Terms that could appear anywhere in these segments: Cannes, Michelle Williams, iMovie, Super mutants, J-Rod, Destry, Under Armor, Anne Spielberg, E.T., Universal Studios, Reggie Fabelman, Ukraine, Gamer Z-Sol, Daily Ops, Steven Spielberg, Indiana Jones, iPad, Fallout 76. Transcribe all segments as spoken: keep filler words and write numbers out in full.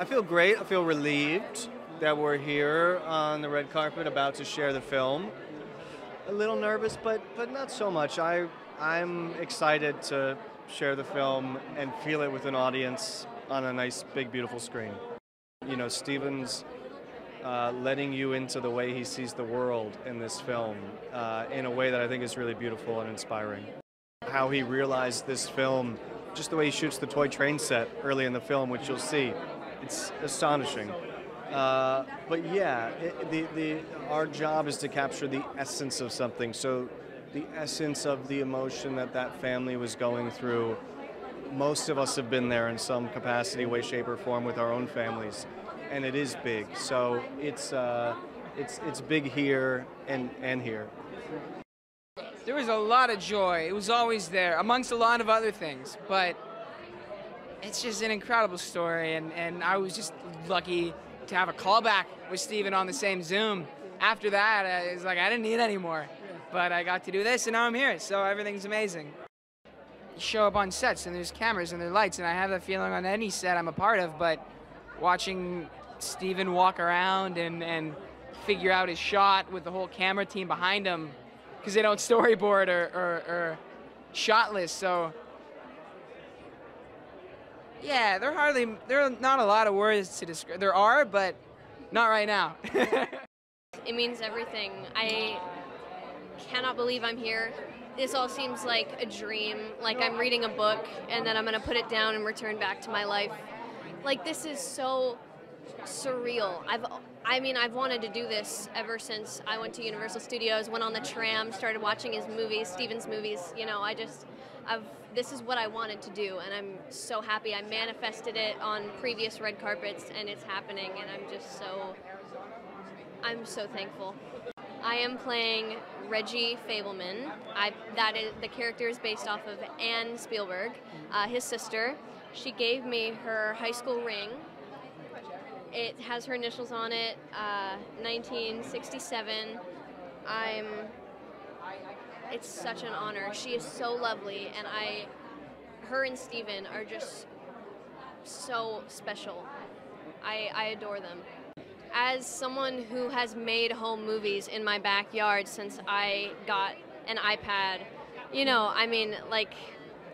I feel great. I feel relieved that we're here on the red carpet about to share the film. A little nervous, but but not so much. I I'm excited to share the film and feel it with an audience on a nice, big, beautiful screen. You know, Steven's uh, letting you into the way he sees the world in this film uh, in a way that I think is really beautiful and inspiring. How he realized this film, just the way he shoots the toy train set early in the film, which you'll see, it's astonishing. Uh, but yeah, it, the, the, our job is to capture the essence of something. So the essence of the emotion that that family was going through. Most of us have been there in some capacity, way, shape, or form with our own families, and it is big. So it's uh, it's it's big here and and here. There was a lot of joy. It was always there, amongst a lot of other things. But it's just an incredible story, and and I was just lucky to have a callback with Steven on the same Zoom. After that, it's like I didn't need any more. But I got to do this, and now I'm here. So everything's amazing. Show up on sets and there's cameras and there's lights, and I have that feeling on any set I'm a part of, but watching Steven walk around and, and figure out his shot with the whole camera team behind him, because they don't storyboard or, or, or shot list, so yeah, there hardly, there are not a lot of words to describe. There are, but not right now. It means everything. I cannot believe I'm here. This all seems like a dream, like I'm reading a book and then I'm going to put it down and return back to my life. Like, this is so surreal. I've, I mean, I've wanted to do this ever since I went to Universal Studios, went on the tram, started watching his movies, Steven's movies. You know, I just, I've, this is what I wanted to do, and I'm so happy. I manifested it on previous red carpets, and it's happening, and I'm just so, I'm so thankful. I am playing Reggie Fabelman. I, that is, the character is based off of Anne Spielberg, uh, his sister. She gave me her high school ring. It has her initials on it, uh, nineteen sixty-seven. I'm, it's such an honor. She is so lovely, and I, her and Steven are just so special. I, I adore them. As someone who has made home movies in my backyard since I got an iPad, you know, I mean, like,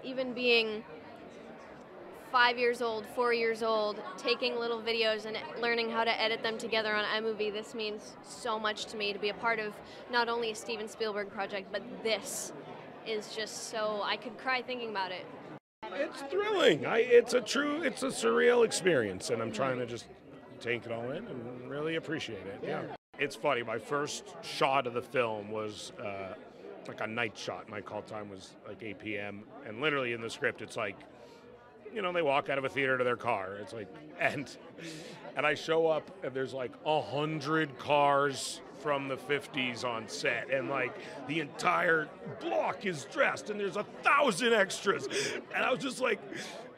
even being five years old, four years old, taking little videos and learning how to edit them together on iMovie, this means so much to me to be a part of not only a Steven Spielberg project, but this is just so, I could cry thinking about it. It's thrilling. I, it's a true, it's a surreal experience, and I'm trying to just take it all in and really appreciate it. Yeah. It's funny, my first shot of the film was uh, like a night shot. My call time was like eight P M and literally in the script it's like, you know, they walk out of a theater to their car. It's like, and and I show up and there's like a hundred cars from the fifties on set, and like the entire block is dressed and there's a thousand extras, and I was just like,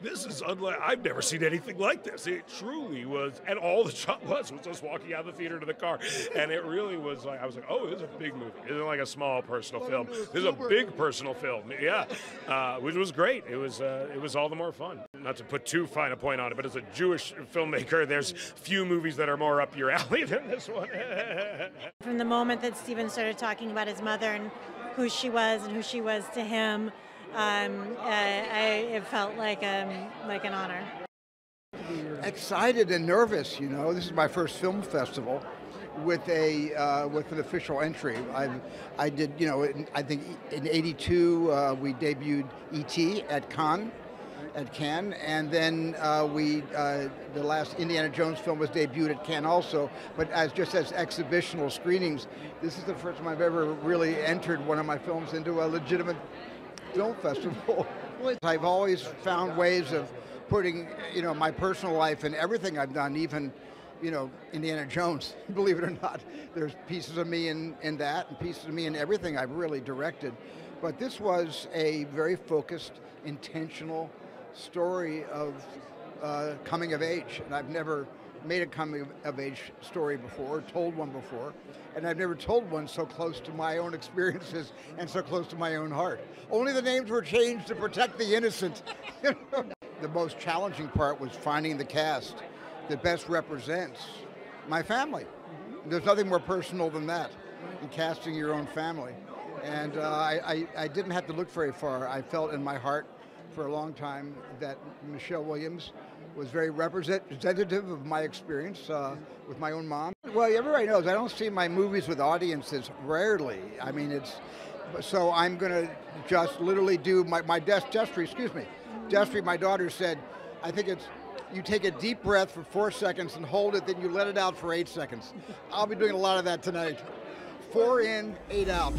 this is unlike, I've never seen anything like this. It truly was, and all the shot was was us walking out of the theater to the car, and it really was like, I was like, oh, this is a big movie. It isn't like a small personal film. This is a big personal film, yeah, uh, which was great. It was, uh, it was all the more fun. Not to put too fine a point on it, but as a Jewish filmmaker, there's few movies that are more up your alley than this one. From the moment that Steven started talking about his mother and who she was and who she was to him, Um, uh, I, it felt like um, like an honor. Excited and nervous, you know. This is my first film festival with a uh, with an official entry. I I did, you know. In, I think in eighty-two uh, we debuted E T at Cannes, at Cannes, and then uh, we uh, the last Indiana Jones film was debuted at Cannes also. But as just as exhibitional screenings, this is the first time I've ever really entered one of my films into a legitimate film festival. I've always found ways of putting, you know, my personal life in everything I've done, even, you know, Indiana Jones, believe it or not. There's pieces of me in, in that and pieces of me in everything I've really directed. But this was a very focused, intentional story of uh, coming of age. And I've never made a coming of age story before, told one before, and I've never told one so close to my own experiences and so close to my own heart. Only the names were changed to protect the innocent. The most challenging part was finding the cast. that best represents my family. Mm-hmm. There's nothing more personal than that, in casting your own family. And uh, I, I, I didn't have to look very far. I felt in my heart for a long time that Michelle Williams was very representative of my experience uh, with my own mom. Well, everybody knows I don't see my movies with audiences, rarely. I mean, it's, so I'm gonna just literally do my, my Destry, excuse me. Destry, my daughter said, I think it's, you take a deep breath for four seconds and hold it, then you let it out for eight seconds. I'll be doing a lot of that tonight. Four in, eight out.